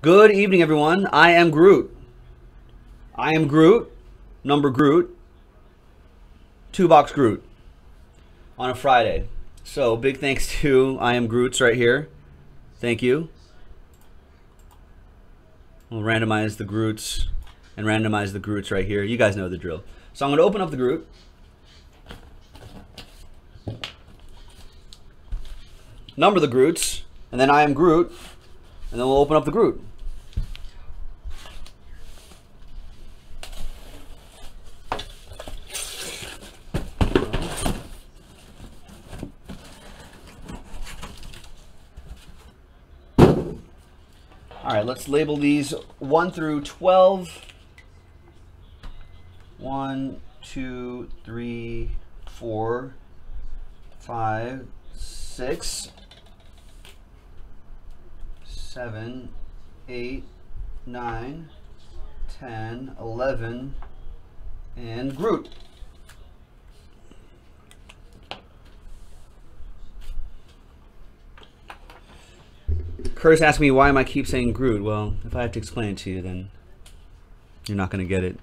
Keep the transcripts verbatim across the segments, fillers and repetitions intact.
Good evening, everyone. I am Groot. I am Groot, number Groot, two box Groot on a Friday. So big thanks to I am Groots right here. Thank you. We'll randomize the Groots and randomize the Groots right here. You guys know the drill. So I'm going to open up the Groot. Number the Groots, and then I am Groot, and then we'll open up the Groot. All right, let's label these one through twelve. one, two, three, four, five, six, seven, eight, nine, ten, eleven, and Groot. Curtis asked me why am I keep saying Groot. Well, if I have to explain it to you, then you're not going to get it.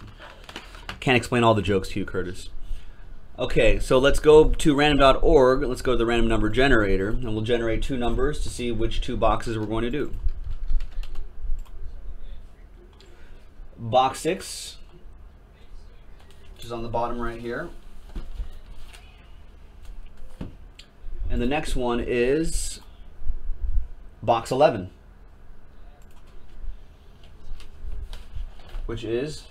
Can't explain all the jokes to you, Curtis. Okay, so let's go to random dot org. Let's go to the random number generator, and we'll generate two numbers to see which two boxes we're going to do. Box six, which is on the bottom right here. And the next one is box eleven, which is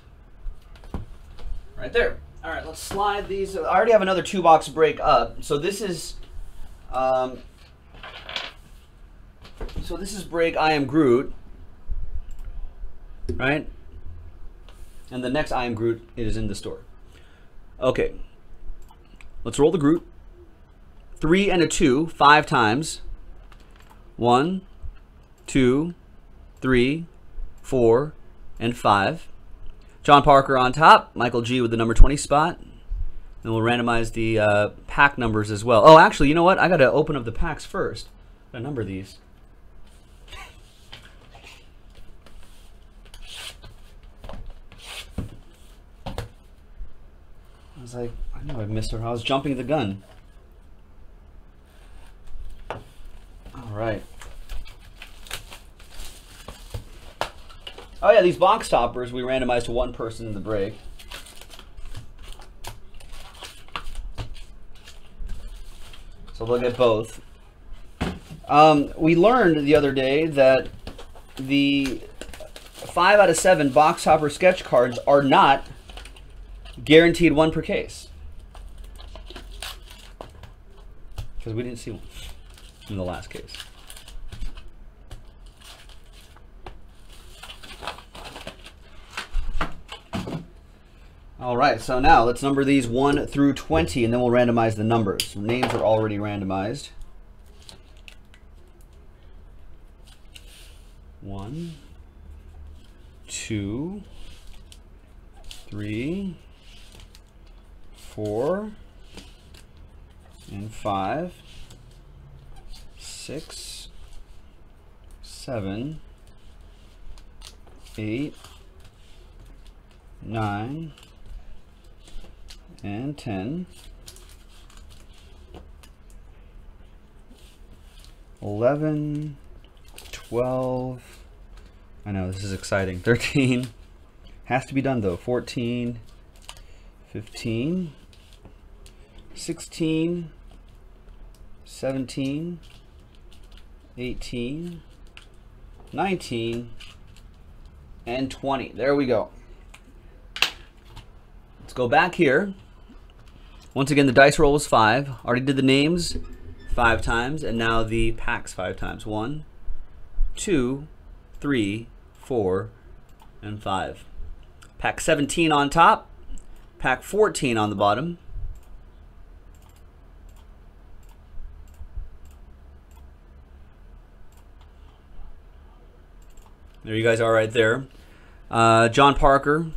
right there. All right, let's slide these. I already have another two box break up. So this is, um, so this is break I am Groot, right? And the next I am Groot, it is in the store. Okay, let's roll the Groot. Three and a two, five times. One, two, three, four, and five. John Parker on top, Michael G with the number twenty spot. And we'll randomize the uh, pack numbers as well. Oh, actually, you know what? I got to open up the packs first. I gotta number these. I was like, I know I missed her. I was jumping the gun. All right. Oh yeah, these box toppers we randomized to one person in the break. So they'll get both. Um, we learned the other day that the five out of seven box topper sketch cards are not guaranteed one per case. Because we didn't see one in the last case. All right, so now let's number these one through twenty, and then we'll randomize the numbers. Names are already randomized. One, two, three, four, and five, six, seven, eight, nine, and ten, eleven, twelve, I know this is exciting, thirteen, has to be done though, fourteen, fifteen, sixteen, seventeen, eighteen, nineteen, and twenty. There we go. Let's go back here. Once again, the dice roll was five. Already did the names five times, and now the packs five times. One, two, three, four, and five. Pack seventeen on top, pack fourteen on the bottom. There you guys are right there. Uh, John Parker,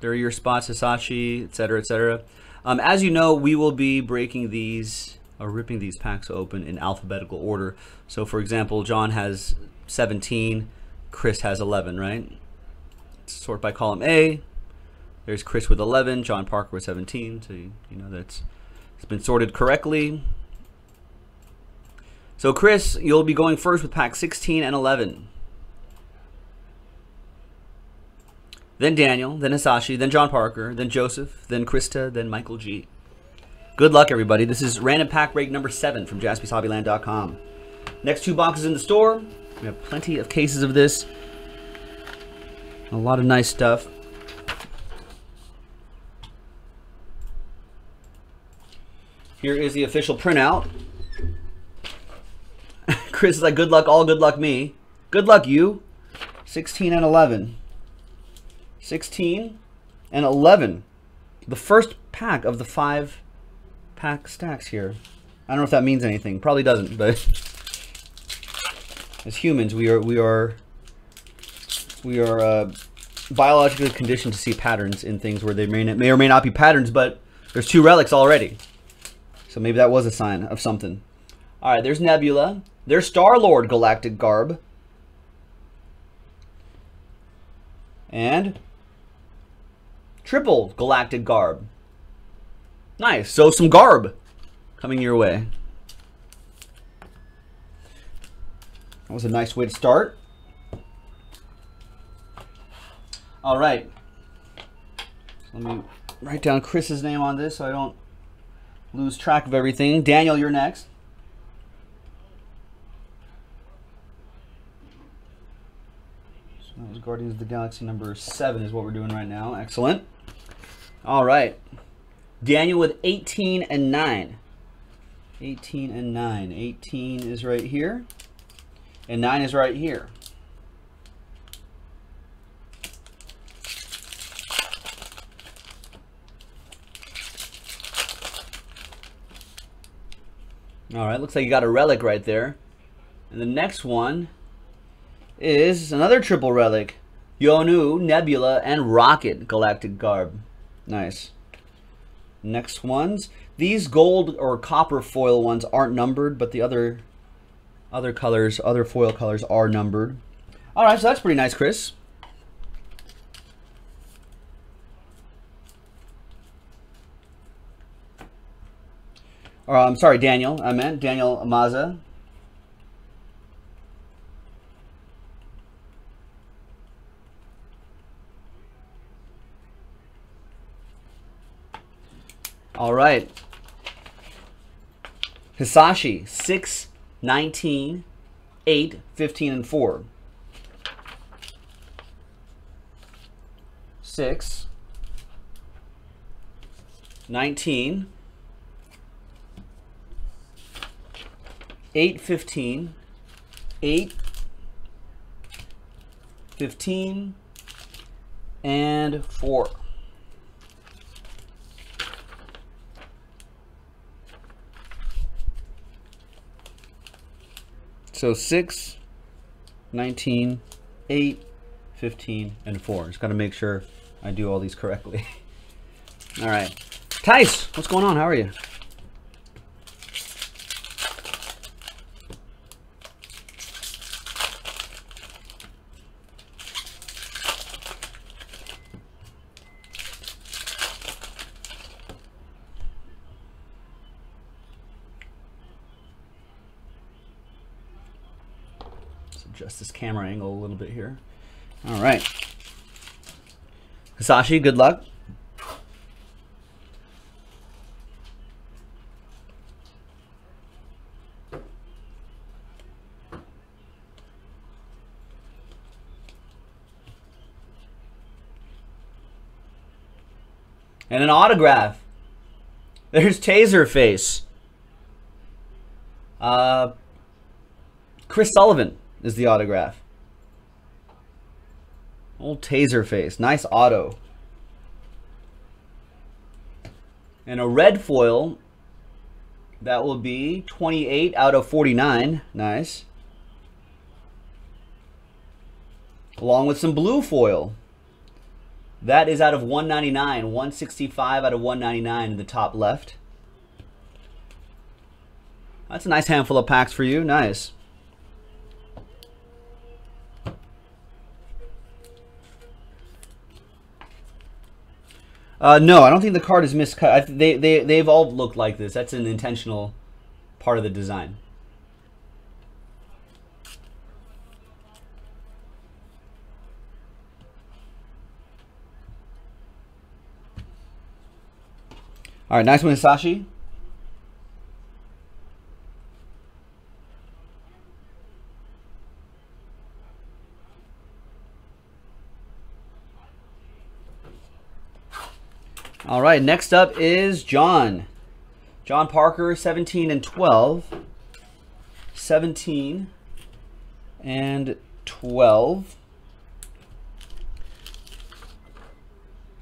there are your spots, Hisashi, et cetera, et cetera. Um, as you know, we will be breaking these or ripping these packs open in alphabetical order. So for example, John has seventeen, Chris has eleven, right? Sort by column A. There's Chris with eleven, John Parker with seventeen, so you, you know that's it's been sorted correctly. So Chris, you'll be going first with pack sixteen and eleven. Then Daniel, then Hisashi, then John Parker, then Joseph, then Krista, then Michael G. Good luck, everybody. This is random pack break number seven from Jaspys Hobby Land dot com. Next two boxes in the store. We have plenty of cases of this. A lot of nice stuff. Here is the official printout. Chris is like, good luck all, good luck me. Good luck you. sixteen and eleven. sixteen and eleven. The first pack of the five pack stacks here. I don't know if that means anything. Probably doesn't, but as humans, we are we are we are uh, biologically conditioned to see patterns in things where they may, not, may or may not be patterns, but there's two relics already. So maybe that was a sign of something. All right, there's Nebula. There's Star-Lord Galactic Garb. And triple galactic garb. Nice. So some garb coming your way. That was a nice way to start. All right. Let me write down Chris's name on this so I don't lose track of everything. Daniel, you're next. So that was Guardians of the Galaxy number seven is what we're doing right now. Excellent. All right. Daniel with eighteen and nine. eighteen and nine. eighteen is right here. And nine is right here. All right, looks like you got a relic right there. And the next one is another triple relic. Yonu, Nebula, and Rocket Galactic Garb. Nice. Next ones. These gold or copper foil ones aren't numbered, but the other... Other colors, other foil colors are numbered. All right, so that's pretty nice, Chris. Or, I'm sorry, Daniel. I meant Daniel Maza. All right. Hisashi, six. nineteen, eight, fifteen, and four. six, nineteen, eight, fifteen, eight, fifteen, and four. So six, nineteen, eight, fifteen, and four. Just got to make sure I do all these correctly. All right. Tice, what's going on? How are you? Adjust this camera angle a little bit here. All right. Hisashi, good luck. And an autograph. There's Taserface. Uh, Chris Sullivan is the autograph. Old Taserface. Nice auto. And a red foil. That will be twenty-eight out of forty-nine. Nice. Along with some blue foil. That is out of one ninety-nine. one sixty-five out of one ninety-nine in the top left. That's a nice handful of packs for you. Nice. Uh, no, I don't think the card is miscut. I th they, they, they've all looked like this. That's an intentional part of the design. All right, nice one, Hisashi. All right, next up is John. John Parker, seventeen and twelve. seventeen and twelve.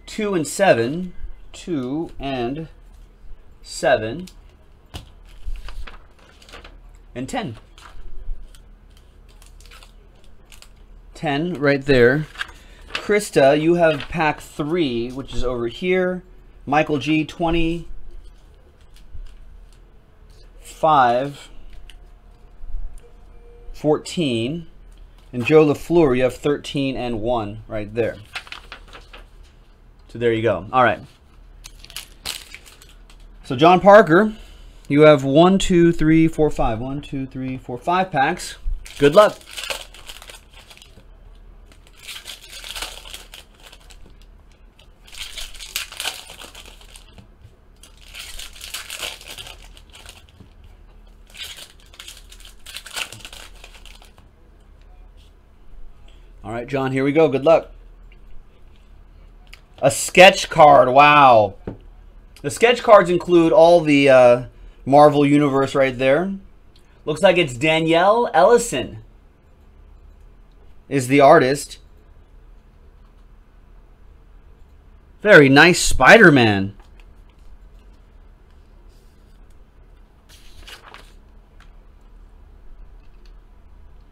two and seven. two and seven. And ten. ten right there. Krista, you have pack three, which is over here. Michael G, twenty, five, fourteen, and Joe LaFleur, you have thirteen and one right there. So there you go. All right. So John Parker, you have one, two, three, four, five. One, two, three, four, five packs. Good luck. All right, John, here we go. Good luck. A sketch card. Wow. The sketch cards include all the uh, Marvel universe right there. Looks like it's Danielle Ellison is the artist. Very nice Spider-Man.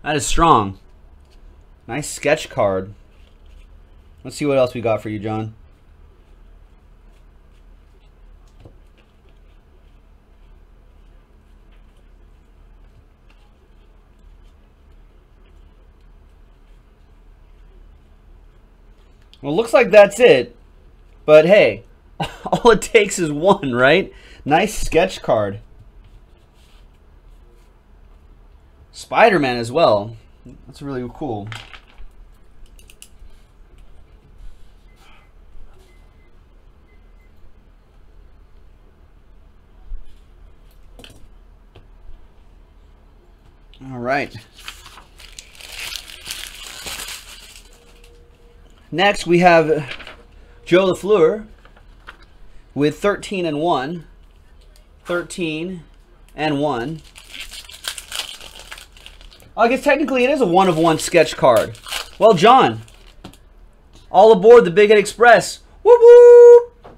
That is strong. Nice sketch card. Let's see what else we got for you, John. Well, it looks like that's it. But hey, all it takes is one, right? Nice sketch card. Spider-Man as well. That's really cool. All right. Next, we have Joe LaFleur with thirteen and one. thirteen and one. I guess technically it is a one-of-one sketch card. Well, John, all aboard the Big Head Express. Whoop, whoop.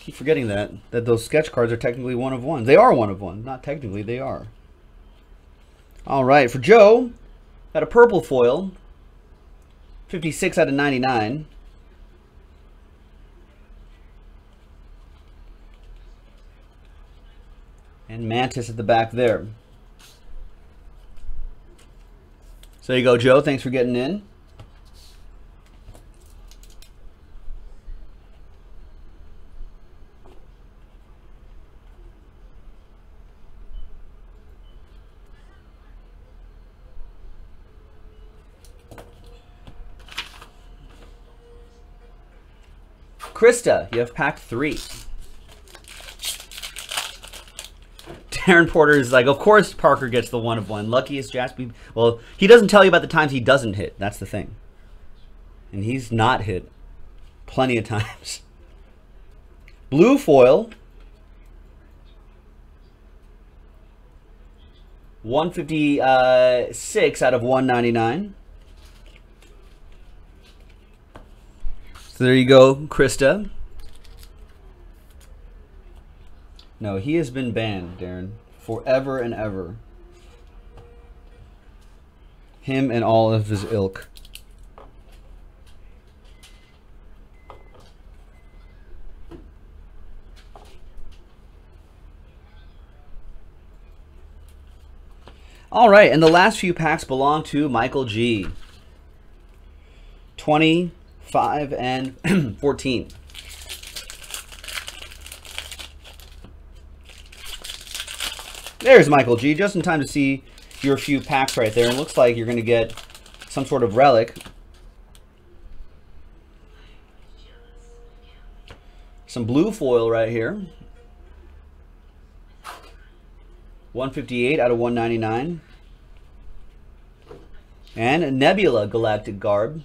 Keep forgetting that, that those sketch cards are technically one-of-one. They are one-of-one. Not technically, they are. All right, for Joe, got a purple foil. fifty-six out of ninety-nine. And Mantis at the back there. So there you go, Joe. Thanks for getting in. Krista, you have pack three. Darren Porter is like, of course Parker gets the one of one. Luckiest Jaspy. Well, he doesn't tell you about the times he doesn't hit. That's the thing. And he's not hit plenty of times. Blue foil. one fifty-six out of one ninety-nine. So there you go, Krista. No, he has been banned, Darren, forever and ever. Him and all of his ilk. All right, and the last few packs belong to Michael G. twenty, five and fourteen. There's Michael G, just in time to see your few packs right there. It looks like you're going to get some sort of relic. Some blue foil right here. one fifty-eight out of one ninety-nine. And a Nebula Galactic Garb.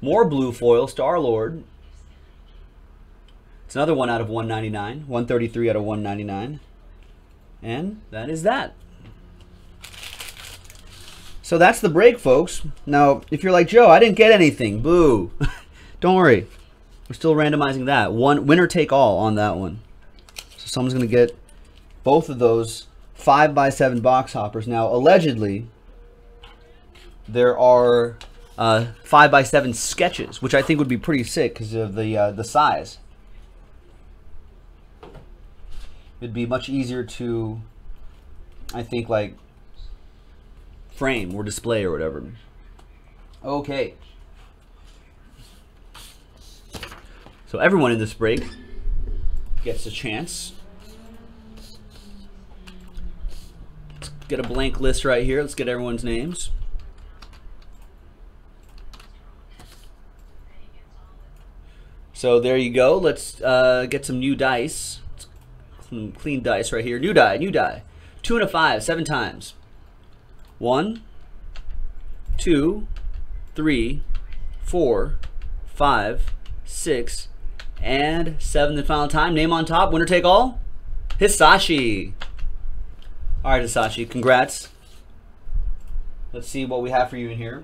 More blue foil, Star-Lord. It's another one out of one ninety-nine. one thirty-three out of one ninety-nine. And that is that. So that's the break, folks. Now, if you're like, Joe, I didn't get anything. Boo. Don't worry. We're still randomizing that. One winner take all on that one. So someone's going to get both of those five by seven box hoppers. Now, allegedly, there are uh, five by seven sketches, which I think would be pretty sick because of the uh, the size. It'd be much easier to, I think, like, frame or display or whatever. Okay. So everyone in this break gets a chance. Let's get a blank list right here. Let's get everyone's names. So there you go. Let's uh, get some new dice. Some clean dice right here. New die, new die. Two and a five, seven times. One, two, three, four, five, six, and seven. The final time. Name on top. Winner take all. Hisashi. All right, Hisashi. Congrats. Let's see what we have for you in here.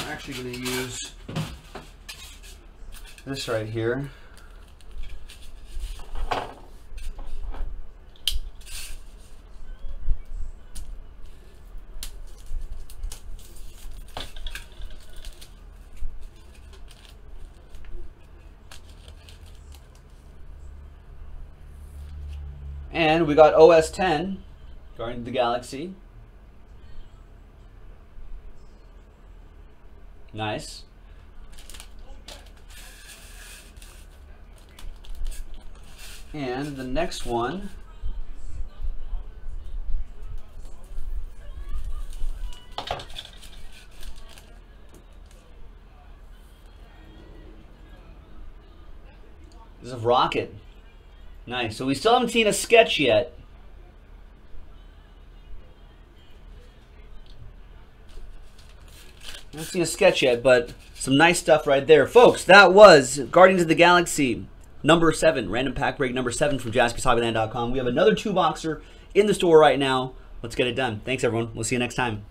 I'm actually going to use this right here. And we got O S ten, Guardians of the Galaxy. Nice. And the next one is a rocket. Nice. So we still haven't seen a sketch yet. I haven't seen a sketch yet, but some nice stuff right there. Folks, that was Guardians of the Galaxy. Number seven, random pack break number seven from Jaspys Hobby Land dot com. We have another two-boxer in the store right now. Let's get it done. Thanks, everyone. We'll see you next time.